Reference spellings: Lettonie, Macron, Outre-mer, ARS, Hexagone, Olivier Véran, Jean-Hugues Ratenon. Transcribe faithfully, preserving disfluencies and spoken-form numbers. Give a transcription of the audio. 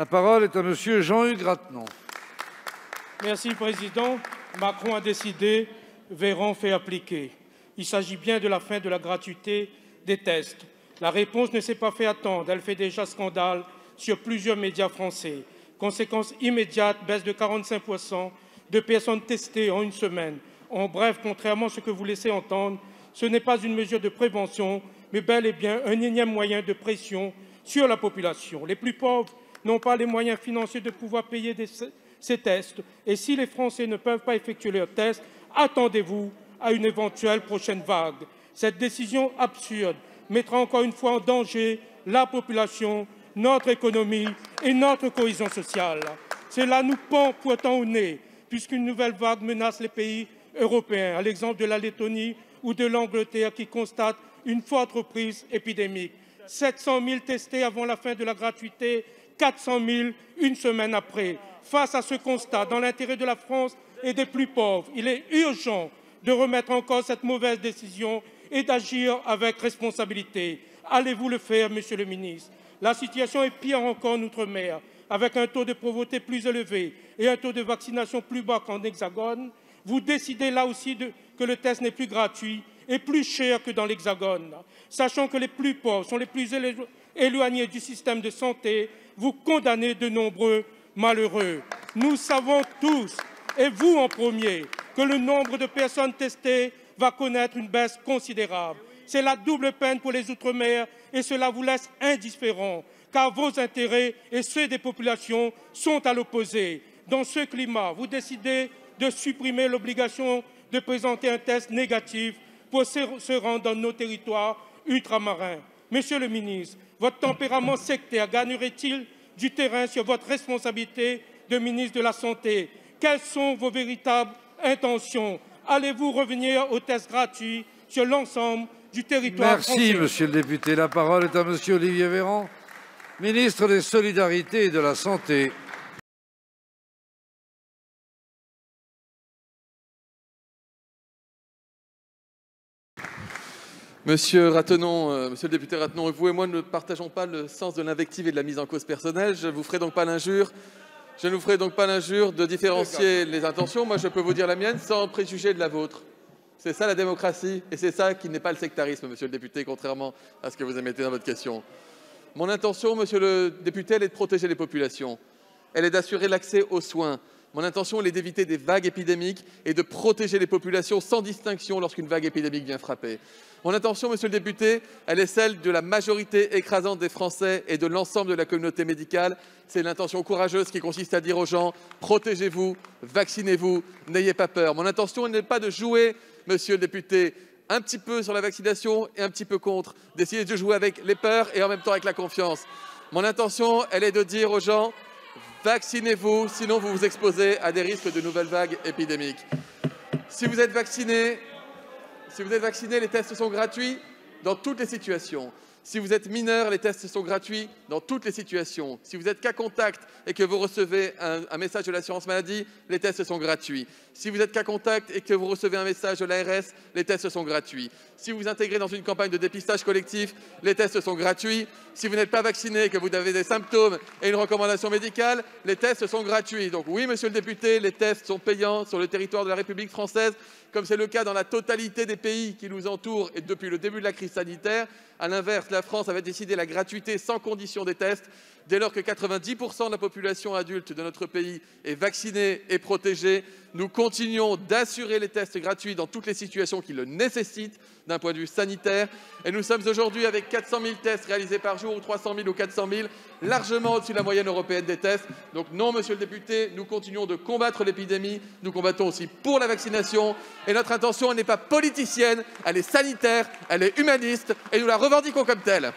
La parole est à monsieur Jean-Hugues Ratenon. Merci, Président. Macron a décidé, Véran fait appliquer. Il s'agit bien de la fin de la gratuité des tests. La réponse ne s'est pas fait attendre. Elle fait déjà scandale sur plusieurs médias français. Conséquence immédiate, baisse de quarante-cinq pour cent de personnes testées en une semaine. En bref, contrairement à ce que vous laissez entendre, ce n'est pas une mesure de prévention, mais bel et bien un énième moyen de pression sur la population. Les plus pauvres n'ont pas les moyens financiers de pouvoir payer des, ces tests. Et si les Français ne peuvent pas effectuer leurs tests, attendez-vous à une éventuelle prochaine vague. Cette décision absurde mettra encore une fois en danger la population, notre économie et notre cohésion sociale. Cela nous pend pourtant au nez, puisqu'une nouvelle vague menace les pays européens, à l'exemple de la Lettonie ou de l'Angleterre qui constate une forte reprise épidémique. sept cent mille testés avant la fin de la gratuité, quatre cent mille une semaine après. Face à ce constat, dans l'intérêt de la France et des plus pauvres, il est urgent de remettre en cause cette mauvaise décision et d'agir avec responsabilité. Allez-vous le faire, monsieur le ministre? La situation est pire encore en Outre-mer, avec un taux de pauvreté plus élevé et un taux de vaccination plus bas qu'en Hexagone. Vous décidez là aussi de, que le test n'est plus gratuit et plus cher que dans l'Hexagone. Sachant que les plus pauvres sont les plus éloignés du système de santé, vous condamnez de nombreux malheureux. Nous savons tous, et vous en premier, que le nombre de personnes testées va connaître une baisse considérable. C'est la double peine pour les Outre-mer et cela vous laisse indifférents, car vos intérêts et ceux des populations sont à l'opposé. Dans ce climat, vous décidez de supprimer l'obligation de présenter un test négatif pour se rendre dans nos territoires ultramarins. Monsieur le ministre, votre tempérament sectaire gagnerait-il du terrain sur votre responsabilité de ministre de la Santé? Quelles sont vos véritables intentions? Allez-vous revenir aux tests gratuits sur l'ensemble du territoire français? Merci, monsieur le député. La parole est à monsieur Olivier Véran, ministre des Solidarités et de la Santé. Monsieur Ratenon, euh, monsieur le député Ratenon, vous et moi ne partageons pas le sens de l'invective et de la mise en cause personnelle. Je ne vous ferai donc pas l'injure. Je ne vous ferai donc pas l'injure de différencier les intentions. Moi, je peux vous dire la mienne sans préjuger de la vôtre. C'est ça la démocratie et c'est ça qui n'est pas le sectarisme, monsieur le député, contrairement à ce que vous émettez dans votre question. Mon intention, monsieur le député, elle est de protéger les populations. Elle est d'assurer l'accès aux soins. Mon intention, elle est d'éviter des vagues épidémiques et de protéger les populations sans distinction lorsqu'une vague épidémique vient frapper. Mon intention, monsieur le député, elle est celle de la majorité écrasante des Français et de l'ensemble de la communauté médicale. C'est l'intention courageuse qui consiste à dire aux gens « protégez-vous, vaccinez-vous, n'ayez pas peur ». Mon intention, elle n'est pas de jouer, monsieur le député, un petit peu sur la vaccination et un petit peu contre, d'essayer de jouer avec les peurs et en même temps avec la confiance. Mon intention, elle est de dire aux gens « vaccinez-vous, sinon vous vous exposez à des risques de nouvelles vagues épidémiques ». Si vous êtes vacciné, si vous êtes vacciné, les tests sont gratuits dans toutes les situations. Si vous êtes mineur, les tests sont gratuits dans toutes les situations. Si vous êtes cas contact et que vous recevez un, un message de l'assurance maladie, les tests sont gratuits. Si vous êtes cas contact et que vous recevez un message de l'A R S, les tests sont gratuits. Si vous vous intégrez dans une campagne de dépistage collectif, les tests sont gratuits. Si vous n'êtes pas vacciné et que vous avez des symptômes et une recommandation médicale, les tests sont gratuits. Donc oui, monsieur le député, les tests sont payants sur le territoire de la République française, comme c'est le cas dans la totalité des pays qui nous entourent et depuis le début de la crise sanitaire. À l'inverse, la France avait décidé la gratuité sans condition des tests, dès lors que quatre-vingt-dix pour cent de la population adulte de notre pays est vaccinée et protégée. Nous continuons d'assurer les tests gratuits dans toutes les situations qui le nécessitent d'un point de vue sanitaire. Et nous sommes aujourd'hui avec quatre cent mille tests réalisés par jour, ou trois cent mille ou quatre cent mille, largement au-dessus de la moyenne européenne des tests. Donc non, monsieur le député, nous continuons de combattre l'épidémie. Nous combattons aussi pour la vaccination. Et notre intention, elle n'est pas politicienne, elle est sanitaire, elle est humaniste, et nous la revendiquons comme telle.